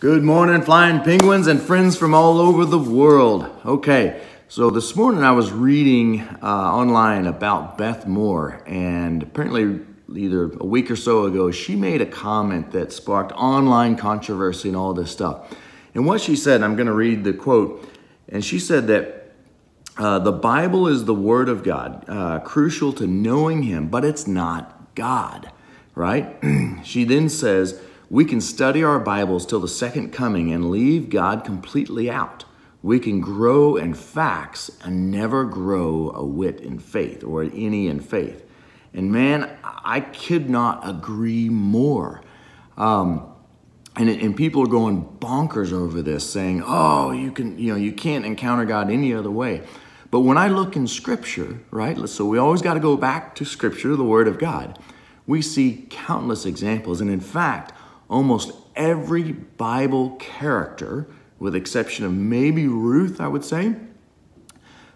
Good morning, flying penguins and friends from all over the world. Okay, so this morning I was reading online about Beth Moore, and apparently either a week or so ago, she made a comment that sparked online controversy and all this stuff. And what she said, I'm gonna read the quote, and she said that the Bible is the Word of God, crucial to knowing Him, but it's not God, right? She then says, we can study our Bibles till the second coming and leave God completely out. We can grow in facts and never grow a whit in faith or any in faith. And man, I could not agree more. And people are going bonkers over this, saying, "Oh, you can't encounter God any other way." But when I look in Scripture, right? So we always got to go back to Scripture, the Word of God. We see countless examples, and in fact, almost every Bible character, with exception of maybe Ruth, I would say,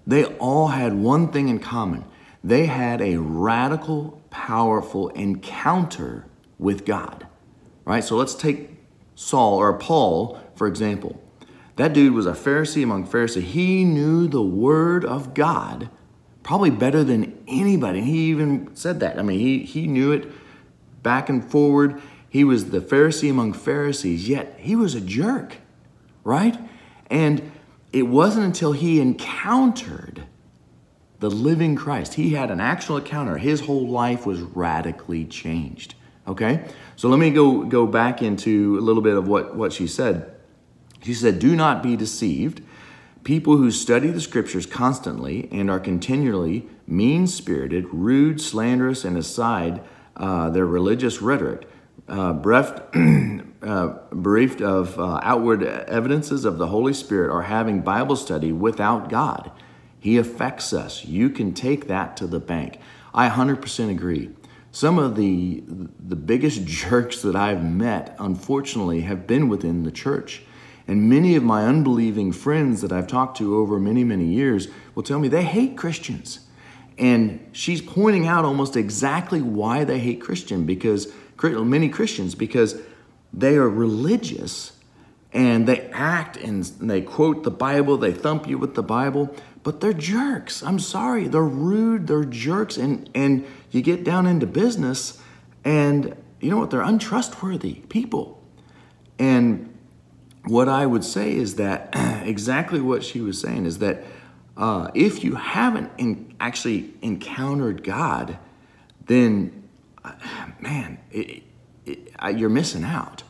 they all had one thing in common. They had a radical, powerful encounter with God, right? So let's take Saul or Paul, for example. That dude was a Pharisee among Pharisees. He knew the Word of God probably better than anybody. He even said that. I mean, he knew it back and forward. He was the Pharisee among Pharisees, yet he was a jerk, right? And it wasn't until he encountered the living Christ, he had an actual encounter, his whole life was radically changed, okay? So let me go back into a little bit of what she said. She said, do not be deceived. People who study the Scriptures constantly and are continually mean-spirited, rude, slanderous, and aside their religious rhetoric, bereft of outward evidences of the Holy Spirit, are having Bible study without God. He affects us. You can take that to the bank. I 100% agree. Some of the biggest jerks that I've met, unfortunately, have been within the church. And many of my unbelieving friends that I've talked to over many, many years will tell me they hate Christians. And she's pointing out almost exactly why they hate many Christians, because they are religious and they act and they quote the Bible, they thump you with the Bible, but they're jerks. I'm sorry, they're rude, they're jerks, and you get down into business and you know what, they're untrustworthy people. And what I would say is that exactly what she was saying is that if you haven't actually encountered God, then, man, you're missing out.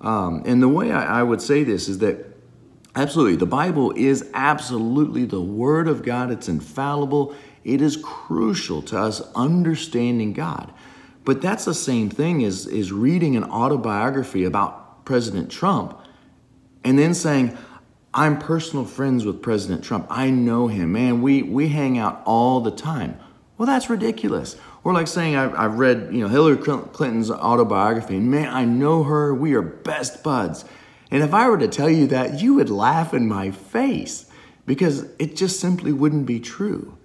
And the way I would say this is that, absolutely, the Bible is absolutely the Word of God. It's infallible. It is crucial to us understanding God. But that's the same thing as reading an autobiography about President Trump and then saying, I'm personal friends with President Trump. I know him. Man, we hang out all the time. Well, that's ridiculous. Or like saying I've read, you know, Hillary Clinton's autobiography, and man, I know her. We are best buds. And if I were to tell you that, you would laugh in my face because it just simply wouldn't be true.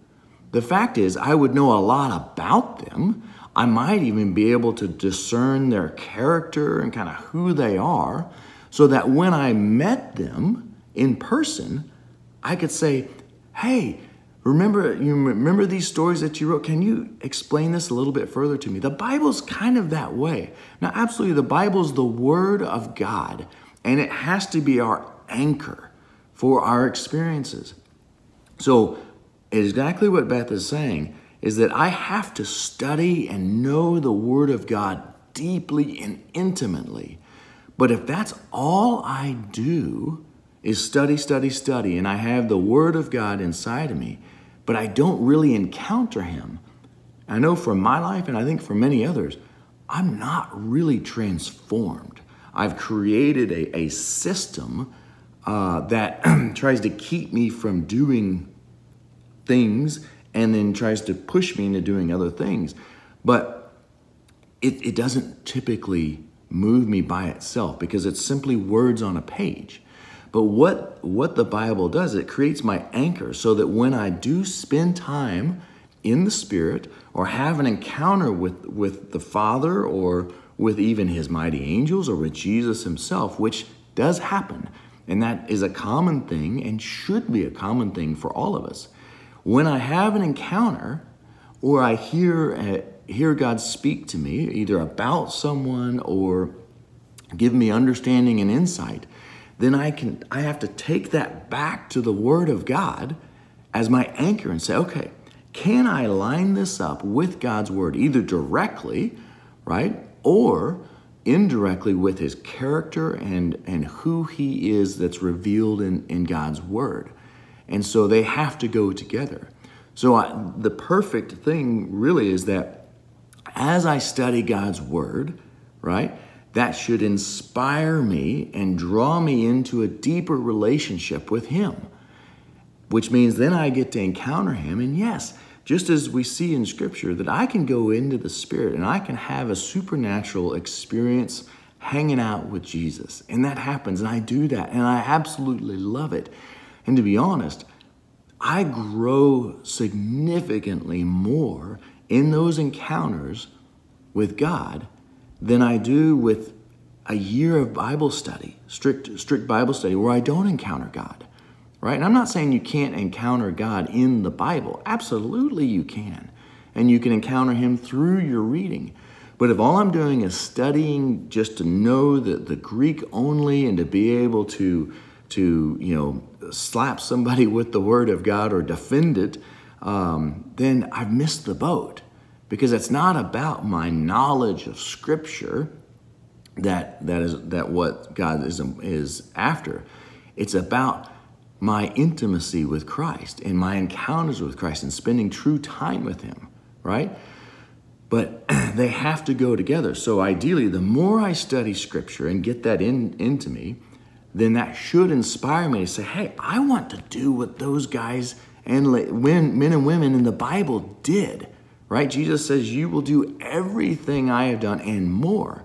The fact is, I would know a lot about them. I might even be able to discern their character and kind of who they are, so that when I met them in person, I could say, hey, remember these stories that you wrote? Can you explain this a little bit further to me? The Bible's kind of that way. Now, absolutely, the Bible's the Word of God, and it has to be our anchor for our experiences. So exactly what Beth is saying is that I have to study and know the Word of God deeply and intimately. But if that's all I do is study, study, study, and I have the Word of God inside of me, but I don't really encounter Him, I know from my life, and I think for many others, I'm not really transformed. I've created a system that tries to keep me from doing things and then tries to push me into doing other things. But it doesn't typically move me by itself because it's simply words on a page. But what the Bible does, it creates my anchor so that when I do spend time in the Spirit or have an encounter with the Father or with even His mighty angels or with Jesus Himself, which does happen, and that is a common thing and should be a common thing for all of us. When I have an encounter or I hear God speak to me, either about someone or give me understanding and insight, then I have to take that back to the Word of God as my anchor and say, okay, can I line this up with God's Word, either directly, right, or indirectly with His character and who He is that's revealed in God's Word? And so they have to go together. So the perfect thing really is that as I study God's Word, right, that should inspire me and draw me into a deeper relationship with Him, which means then I get to encounter Him. And yes, just as we see in Scripture, that I can go into the Spirit and I can have a supernatural experience hanging out with Jesus. And that happens, and I do that, and I absolutely love it. And to be honest, I grow significantly more in those encounters with God than I do with a year of Bible study, strict Bible study, where I don't encounter God, right? And I'm not saying you can't encounter God in the Bible. Absolutely you can. And you can encounter Him through your reading. But if all I'm doing is studying just to know the Greek only and to be able to slap somebody with the Word of God or defend it, then I've missed the boat. Because it's not about my knowledge of Scripture that what God is after. It's about my intimacy with Christ and my encounters with Christ and spending true time with Him, right? But they have to go together. So ideally, the more I study Scripture and get that into me, then that should inspire me to say, hey, I want to do what those guys and men and women in the Bible did. Right? Jesus says, you will do everything I have done and more.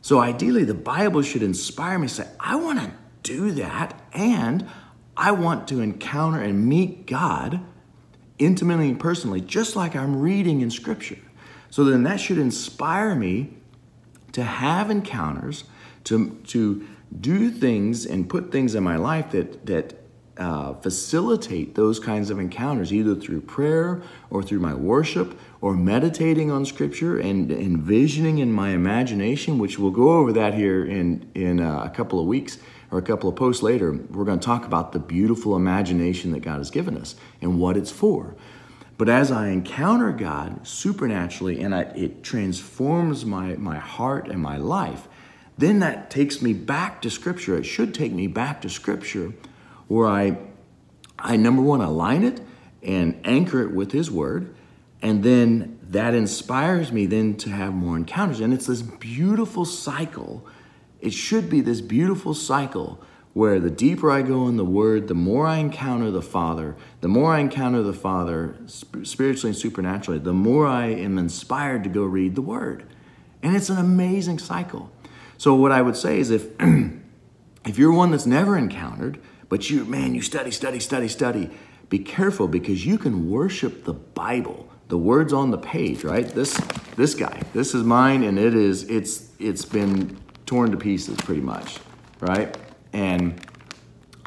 So ideally, the Bible should inspire me to say, I want to do that, and I want to encounter and meet God intimately and personally, just like I'm reading in Scripture. So then that should inspire me to have encounters, to do things and put things in my life that facilitate those kinds of encounters, either through prayer or through my worship or meditating on Scripture and envisioning in my imagination, which we'll go over that here in a couple of weeks or a couple of posts later. We're going to talk about the beautiful imagination that God has given us and what it's for. But as I encounter God supernaturally and it transforms my heart and my life, then that takes me back to Scripture. It should take me back to Scripture, where I number one, align it and anchor it with His Word. And then that inspires me then to have more encounters. And it's this beautiful cycle. It should be this beautiful cycle where the deeper I go in the Word, the more I encounter the Father, spiritually and supernaturally, the more I am inspired to go read the Word. And it's an amazing cycle. So what I would say is if you're one that's never encountered, but you study. Be careful, because you can worship the Bible, the words on the page, right? This guy, this is mine, and it's been torn to pieces pretty much, right? And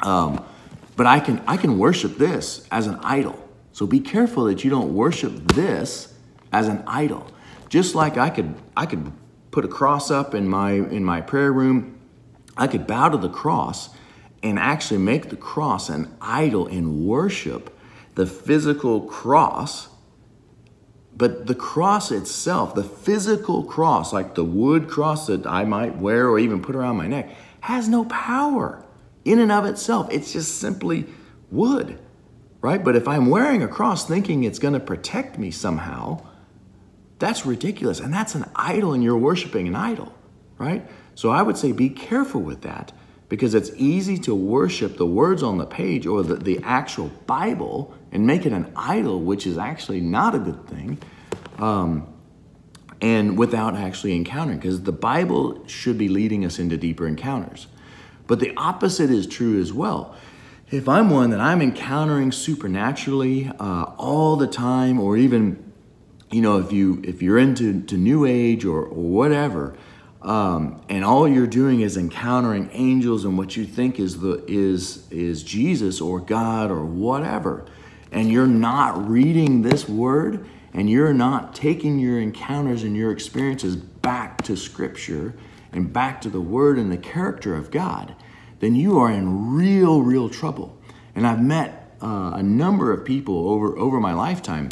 but I can worship this as an idol. So be careful that you don't worship this as an idol. Just like I could put a cross up in my prayer room, I could bow to the cross and actually make the cross an idol and worship the physical cross. But the cross itself, the physical cross, like the wood cross that I might wear or even put around my neck, has no power in and of itself. It's just simply wood, right? But if I'm wearing a cross thinking it's going to protect me somehow, that's ridiculous. And that's an idol, and you're worshiping an idol, right? So I would say be careful with that, because it's easy to worship the words on the page or the actual Bible and make it an idol, which is actually not a good thing, and without actually encountering, because the Bible should be leading us into deeper encounters. But the opposite is true as well. If I'm one that I'm encountering supernaturally all the time, or even, if you're into New Age or whatever, And all you're doing is encountering angels and what you think is Jesus or God or whatever, and you're not reading this word, and you're not taking your encounters and your experiences back to Scripture and back to the word and the character of God, then you are in real, real trouble. And I've met a number of people over my lifetime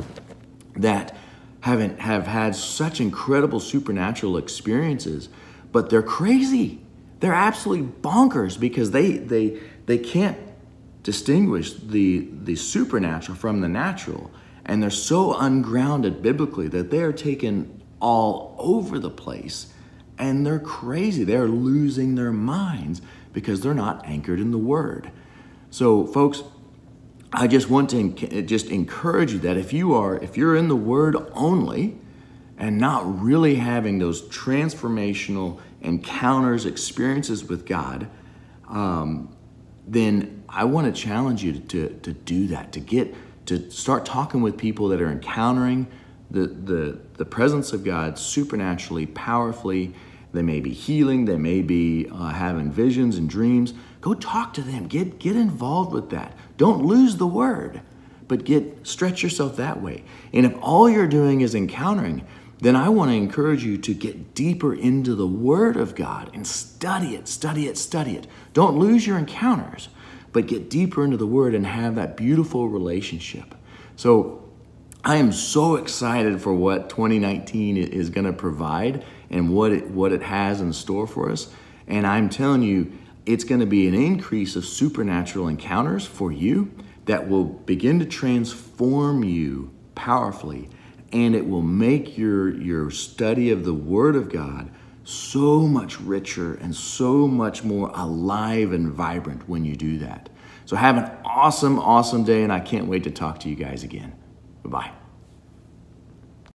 that have had such incredible supernatural experiences, but they're crazy. They're absolutely bonkers because they can't distinguish the supernatural from the natural, and they're so ungrounded biblically that they are taken all over the place, and they're crazy. They're losing their minds because they're not anchored in the Word. So, folks, I just want to just encourage you that if you're in the Word only and not really having those transformational encounters, experiences with God, then I want to challenge you to do that, to start talking with people that are encountering the presence of God supernaturally, powerfully. They may be healing, they may be having visions and dreams. Go talk to them, get involved with that. Don't lose the word, but stretch yourself that way. And if all you're doing is encountering, then I want to encourage you to get deeper into the Word of God and study it. Don't lose your encounters, but get deeper into the Word and have that beautiful relationship. So I am so excited for what 2019 is going to provide and what it has in store for us. And I'm telling you, it's going to be an increase of supernatural encounters for you that will begin to transform you powerfully, and it will make your study of the Word of God so much richer and so much more alive and vibrant when you do that. So have an awesome, awesome day, and I can't wait to talk to you guys again. Bye-bye.